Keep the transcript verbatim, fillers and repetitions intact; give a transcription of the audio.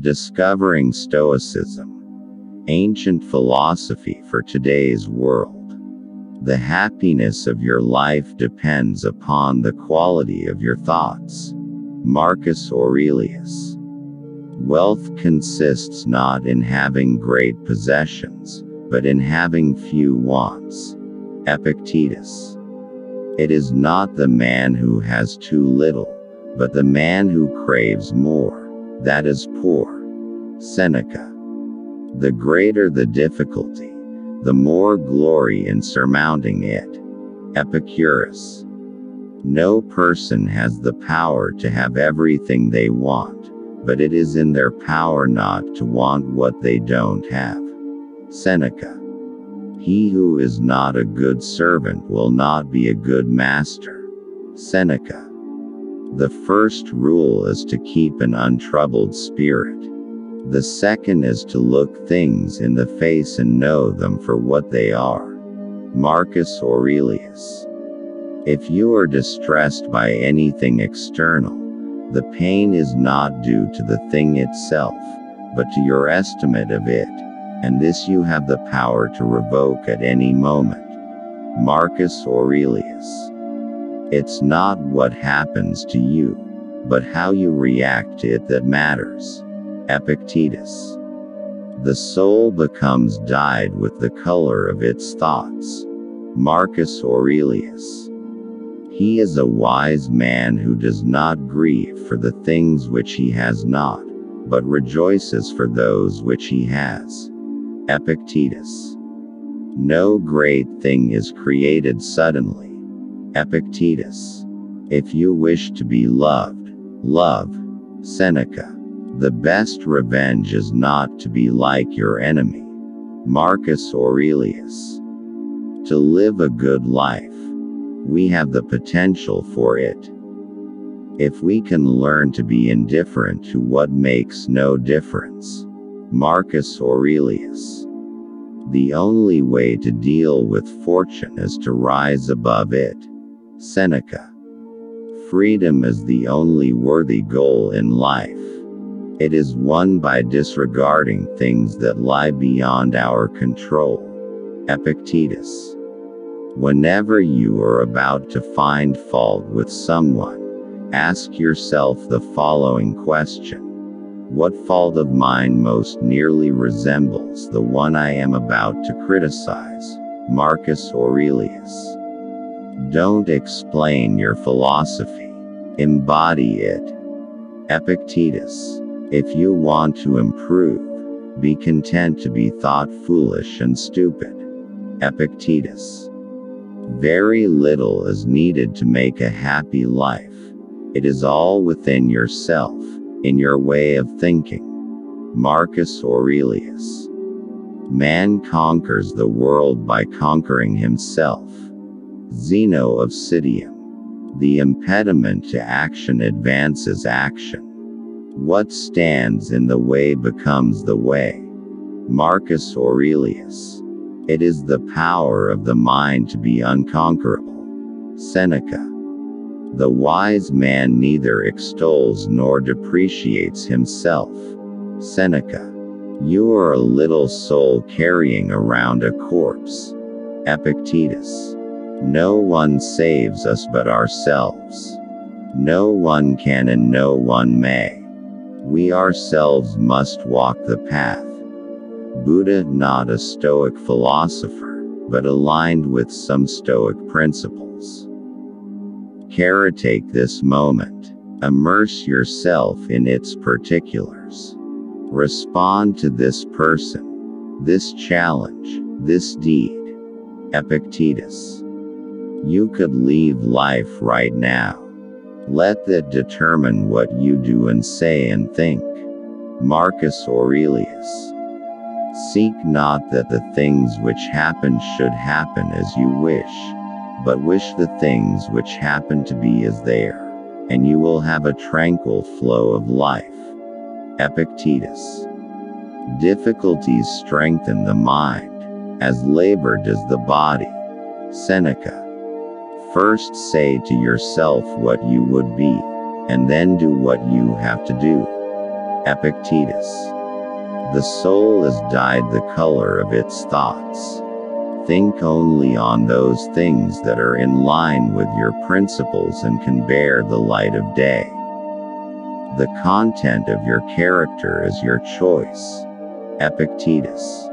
Discovering Stoicism, ancient philosophy for today's world. The happiness of your life depends upon the quality of your thoughts. Marcus Aurelius. Wealth consists not in having great possessions, but in having few wants. Epictetus. It is not the man who has too little, but the man who craves more, that is poor. Seneca. The greater the difficulty, the more glory in surmounting it. Epicurus. No person has the power to have everything they want, but it is in their power not to want what they don't have. Seneca. He who is not a good servant will not be a good master. Seneca. The first rule is to keep an untroubled spirit. The second is to look things in the face and know them for what they are. Marcus Aurelius. If you are distressed by anything external, the pain is not due to the thing itself, but to your estimate of it, and this you have the power to revoke at any moment. Marcus Aurelius. It's not what happens to you, but how you react to it that matters. Epictetus. The soul becomes dyed with the color of its thoughts. Marcus Aurelius. He is a wise man who does not grieve for the things which he has not, but rejoices for those which he has. Epictetus. No great thing is created suddenly. Epictetus. If you wish to be loved, love. Seneca. The best revenge is not to be like your enemy. Marcus Aurelius. To live a good life, we have the potential for it. If we can learn to be indifferent to what makes no difference. Marcus Aurelius. The only way to deal with fortune is to rise above it. Seneca. Freedom is the only worthy goal in life. It is won by disregarding things that lie beyond our control. Epictetus. Whenever you are about to find fault with someone, ask yourself the following question. What fault of mine most nearly resembles the one I am about to criticize? Marcus Aurelius. Don't explain your philosophy. Embody it. Epictetus. If you want to improve, be content to be thought foolish and stupid. Epictetus. Very little is needed to make a happy life. It is all within yourself, in your way of thinking. Marcus Aurelius. Man conquers the world by conquering himself. Zeno of Citium. The impediment to action advances action. What stands in the way becomes the way. Marcus Aurelius. It is the power of the mind to be unconquerable. Seneca. The wise man neither extols nor depreciates himself. Seneca. You are a little soul carrying around a corpse. Epictetus. No one saves us but ourselves. No one can and no one may. We ourselves must walk the path. Buddha, not a Stoic philosopher, but aligned with some Stoic principles. Caretake this moment. Immerse yourself in its particulars. Respond to this person, this challenge, this deed. Epictetus. You could leave life right now. Let that determine what you do and say and think. Marcus Aurelius. Seek not that the things which happen should happen as you wish, but wish the things which happen to be as they are, and you will have a tranquil flow of life. Epictetus. Difficulties strengthen the mind, as labor does the body. Seneca. First say to yourself what you would be, and then do what you have to do. Epictetus. The soul is dyed the color of its thoughts. Think only on those things that are in line with your principles and can bear the light of day. The content of your character is your choice. Epictetus.